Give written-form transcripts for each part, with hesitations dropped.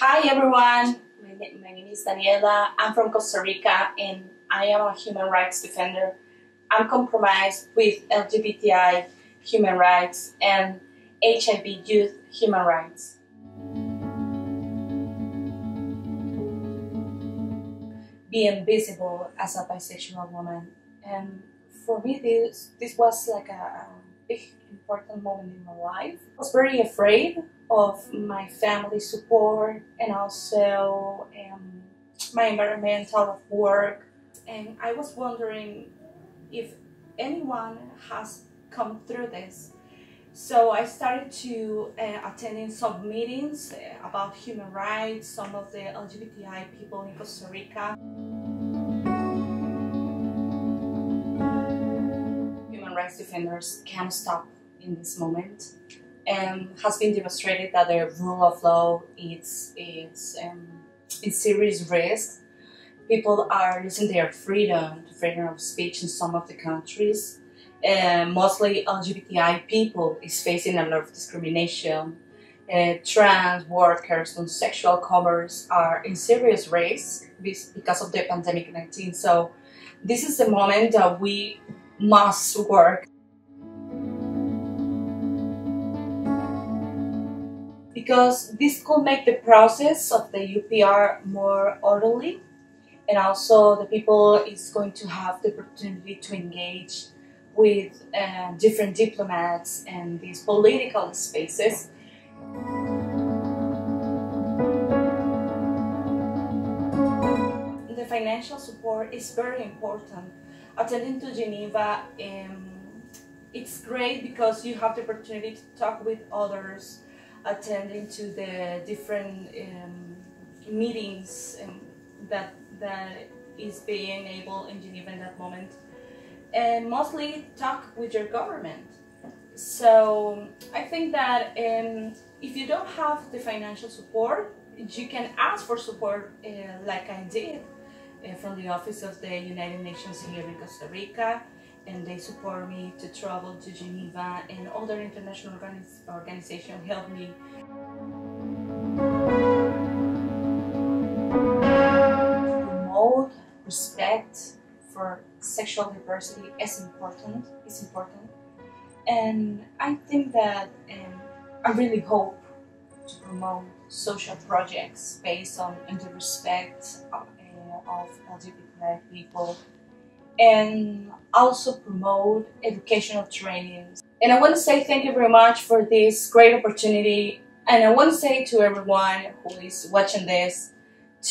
Hi everyone, my name is Daniela, I'm from Costa Rica and I am a human rights defender. I'm compromised with LGBTI human rights and HIV youth human rights. Being visible as a bisexual woman, and for me this was like a big important moment in my life. I was very afraid of my family support and also my environmental work. And I was wondering if anyone has come through this. So I started to attending some meetings about human rights, some of the LGBTI people in Costa Rica. Human rights defenders can't stop in this moment. And has been demonstrated that the rule of law is in serious risk. People are losing their freedom, the freedom of speech in some of the countries. Mostly LGBTI people is facing a lot of discrimination. Trans workers, homosexual couples are in serious risk because of the pandemic 19. So this is the moment that we must work. Because this could make the process of the UPR more orderly, and also the people is going to have the opportunity to engage with different diplomats and these political spaces. The financial support is very important. Attending to Geneva, it's great because you have the opportunity to talk with others, attending to the different meetings that is being able in Geneva in that moment, and mostly talk with your government. So I think that if you don't have the financial support, you can ask for support like I did from the office of the United Nations here in Costa Rica, and they support me to travel to Geneva, and other international organizations help me. Promote respect for sexual diversity is important. It's important, and I think that I really hope to promote social projects based on the respect of LGBTI people. And also promote educational trainings. And I want to say thank you very much for this great opportunity, and I want to say to everyone who is watching this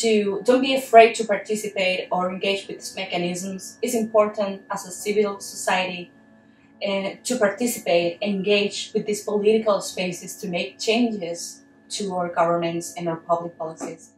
to don't be afraid to participate or engage with these mechanisms. It's important as a civil society to participate, engage with these political spaces to make changes to our governments and our public policies.